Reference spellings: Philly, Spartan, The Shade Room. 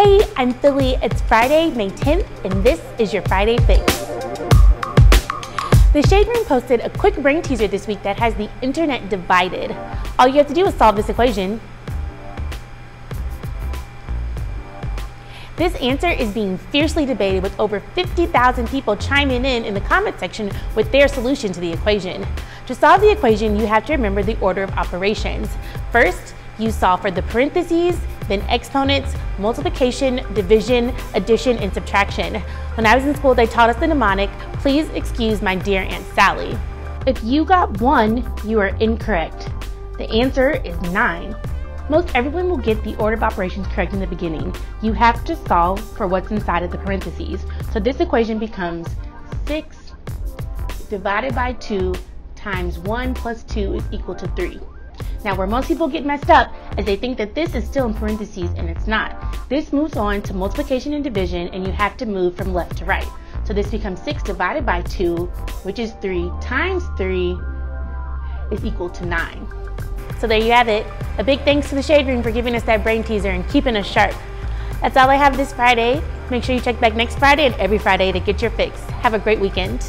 Hey, I'm Philly. It's Friday, May 10th, and this is your Friday Fix. The Shade Room posted a quick brain teaser this week that has the internet divided. All you have to do is solve this equation. This answer is being fiercely debated, with over 50,000 people chiming in the comment section with their solution to the equation. To solve the equation, you have to remember the order of operations. First, you solve for the parentheses, then exponents, multiplication, division, addition, and subtraction. When I was in school, they taught us the mnemonic, "Please excuse my dear Aunt Sally." If you got 1, you are incorrect. The answer is 9. Most everyone will get the order of operations correct in the beginning. You have to solve for what's inside of the parentheses. So this equation becomes 6 divided by 2 times 1 plus 2 is equal to 3. Now, where most people get messed up is they think that this is still in parentheses, and it's not. This moves on to multiplication and division, and you have to move from left to right. So this becomes 6 divided by 2, which is 3 times 3 is equal to 9. So there you have it. A big thanks to the Shade Room for giving us that brain teaser and keeping us sharp. That's all I have this Friday. Make sure you check back next Friday and every Friday to get your fix. Have a great weekend.